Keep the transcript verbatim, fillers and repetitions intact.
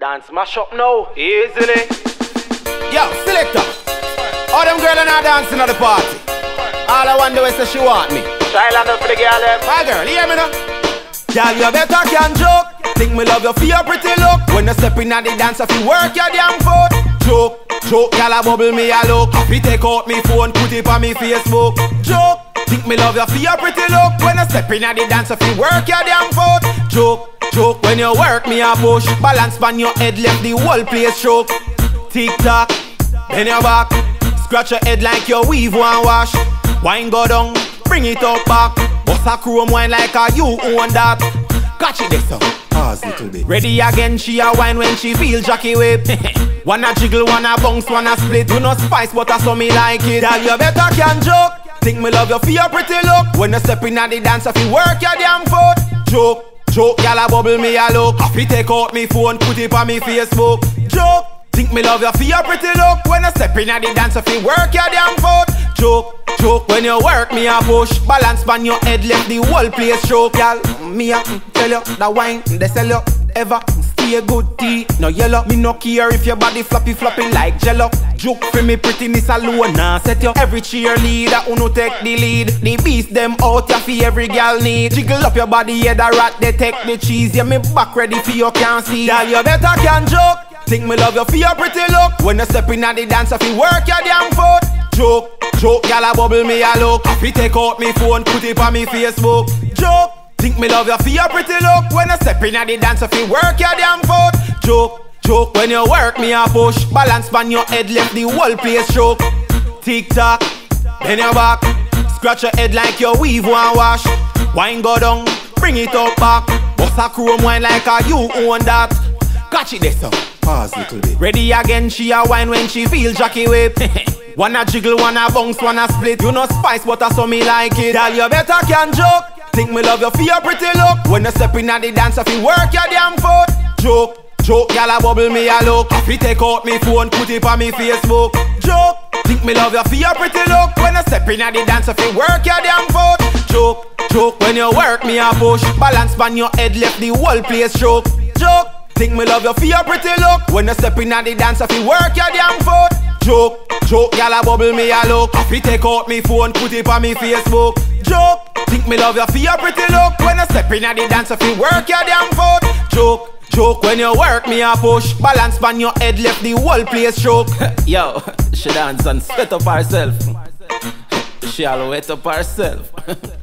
Dance mash up now, easily. Yo, selector. All them girls are not dancing at the party. All I want to do is say she want me. Try land up for the girl. My girl, you hear me now? Girl, you better can joke. Think me love you for your pretty look. When you step in at the dance, if you work your damn foot. Joke, joke, girl, I bubble me a look. If you take out me phone, put it on me Facebook. Joke, think me love you for your pretty look. When you step in at the dance, if you work your damn foot. Joke, joke, when you work me a push. Balance on your head, left the whole place stroke. Tick tock, bend your back. Scratch your head like you weave one wash. Wine go down, bring it up back. Bust a chrome wine like a you own that. Catch it this up. Bit. Ready again, she a whine when she feel Jackie whip. Wanna jiggle, wanna bounce, wanna split. You no spice, but I saw me like it. Girl, you better can joke. Think me love you for your pretty look. When you step in at the dance, if you work your damn foot. Joke, joke, y'all a bubble me a look. If you take out me phone, put it on me Facebook. Joke, think me love you for your pretty look. When you step in at the dance, if you work your damn foot. Joke, joke, when you work me a push. Balance on your head, left the whole place choke. Y'all, me a tell you, that wine, they sell you. Ever stay a good tea, no yellow. Me no care if your body floppy floppy like jello. Joke for me prettiness alone, nah set you. Every cheerleader who no take the lead. The beast them out, ya fee every gal need. Jiggle up your body, yeah the rat, they take the cheese. Yeah me back ready for you can see. Girl, you better can joke. Think me love you for your pretty look. When you step in at the dance, if you work your damn foot. Joke, joke, y'all a bubble me a look. If you take out me phone, put it on me Facebook. Joke, think me love you for your pretty look. When you step in at the dance, if you work your damn foot. Joke, joke, when you work me a push. Balance on your head, left the whole place choke. Tick tock, bend your back. Scratch your head like you weave one wash. Wine go down, bring it up back. Bust a chrome wine like a you own that. Catch it this up. Pause little bit. Ready again, she a whine when she feel Jackie whip. Wanna jiggle, wanna bounce, wanna split. You no spice, but I saw me like it. Girl, you better can joke. Think me love you for your pretty look. When you step in at the dance, if you work your damn foot. Joke, joke, y'all a bubble me a look. If you take out me phone, put it on me Facebook. Joke, think me love you for your pretty look. When you step in at the dance, if you work your damn foot. Joke, joke, when you work me a push. Balance on your head, left the whole place choke. Joke, think me love you for your pretty look. When you step in at the dance, if you work your damn foot. Joke, joke, y'all a bubble me a look. If you take out me phone, put it on me Facebook. Joke, think me love you for your pretty look. When you step in at the dance, if you work your damn foot. Joke, joke, when you work me a push. Balance on your head, left the whole place choke. Yo, she dance and spit up herself. She all wet up herself.